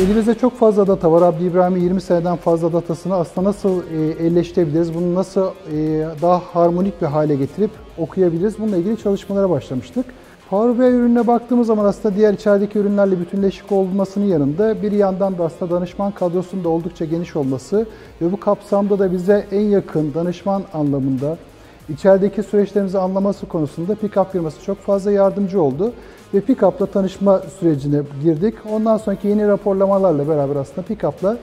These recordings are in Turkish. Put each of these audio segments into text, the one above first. Elimizde çok fazla data var. Abdi İbrahim'in 20 seneden fazla datasını aslında nasıl elleştirebiliriz, bunu nasıl daha harmonik bir hale getirip okuyabiliriz, bununla ilgili çalışmalara başlamıştık. Power BI ürününe baktığımız zaman aslında diğer içerideki ürünlerle bütünleşik olmasının yanında bir yandan da aslında danışman kadrosunun da oldukça geniş olması ve bu kapsamda da bize en yakın danışman anlamında içerideki süreçlerimizi anlaması konusunda PEAKUP firması çok fazla yardımcı oldu ve PEAKUP'la tanışma sürecine girdik. Ondan sonraki yeni raporlamalarla beraber aslında PEAKUP'la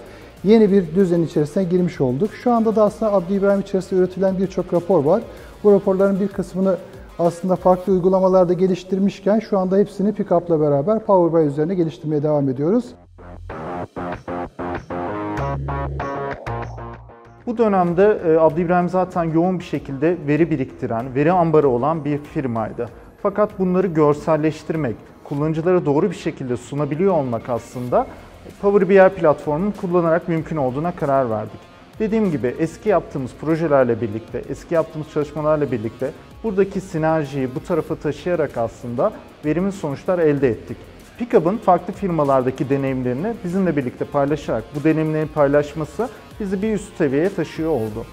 yeni bir düzen içerisine girmiş olduk. Şu anda da aslında Abdi İbrahim içerisinde üretilen birçok rapor var. Bu raporların bir kısmını aslında farklı uygulamalarda geliştirmişken şu anda hepsini PEAKUP'la beraber Power BI üzerine geliştirmeye devam ediyoruz. Bu dönemde Abdi İbrahim zaten yoğun bir şekilde veri biriktiren, veri ambarı olan bir firmaydı. Fakat bunları görselleştirmek, kullanıcılara doğru bir şekilde sunabiliyor olmak aslında Power BI platformunu kullanarak mümkün olduğuna karar verdik. Dediğim gibi eski yaptığımız projelerle birlikte, eski yaptığımız çalışmalarla birlikte buradaki sinerjiyi bu tarafa taşıyarak aslında verimli sonuçlar elde ettik. PEAKUP'ın farklı firmalardaki deneyimlerini bizimle birlikte paylaşarak bu deneyimlerin paylaşması bizi bir üst seviyeye taşıyor oldu.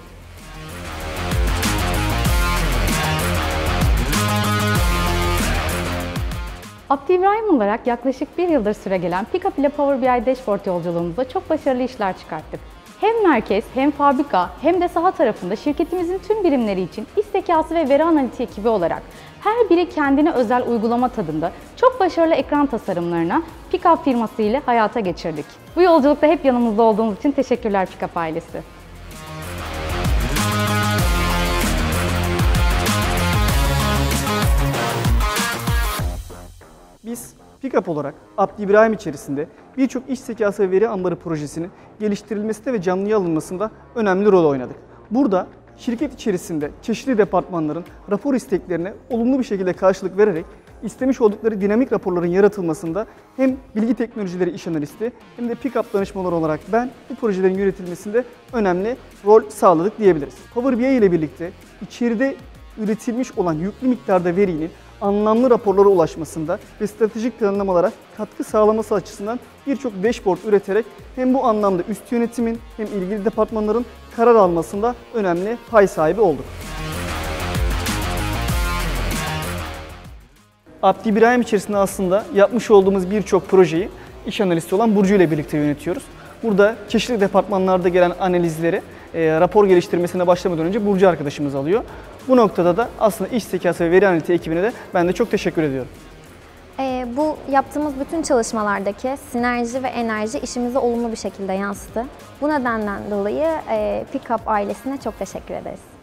Abdi İbrahim olarak yaklaşık bir yıldır süregelen PEAKUP ile Power BI Dashboard yolculuğumuzda çok başarılı işler çıkarttık. Hem merkez, hem fabrika, hem de saha tarafında şirketimizin tüm birimleri için iş zekası ve veri analitiği ekibi olarak her biri kendine özel uygulama tadında çok başarılı ekran tasarımlarına PEAKUP firması ile hayata geçirdik. Bu yolculukta hep yanımızda olduğunuz için teşekkürler PEAKUP ailesi. Biz PEAKUP olarak Abdi İbrahim içerisinde birçok iş zekası ve veri ambarı projesinin geliştirilmesinde ve canlıya alınmasında önemli rol oynadık. Burada şirket içerisinde çeşitli departmanların rapor isteklerine olumlu bir şekilde karşılık vererek istemiş oldukları dinamik raporların yaratılmasında hem bilgi teknolojileri iş analisti hem de PEAKUP danışmaları olarak ben bu projelerin yönetilmesinde önemli rol sağladık diyebiliriz. Power BI ile birlikte içeride üretilmiş olan yüklü miktarda verinin anlamlı raporlara ulaşmasında ve stratejik planlamalara katkı sağlaması açısından birçok dashboard üreterek hem bu anlamda üst yönetimin hem ilgili departmanların karar almasında önemli pay sahibi olduk. Abdi İbrahim içerisinde aslında yapmış olduğumuz birçok projeyi iş analisti olan Burcu ile birlikte yönetiyoruz. Burada çeşitli departmanlarda gelen analizleri rapor geliştirmesine başlamadan önce Burcu arkadaşımız alıyor. Bu noktada da aslında iş zekası ve veri analitiği ekibine de ben de çok teşekkür ediyorum. Bu yaptığımız bütün çalışmalardaki sinerji ve enerji işimize olumlu bir şekilde yansıdı. Bu nedenden dolayı PEAKUP ailesine çok teşekkür ederiz.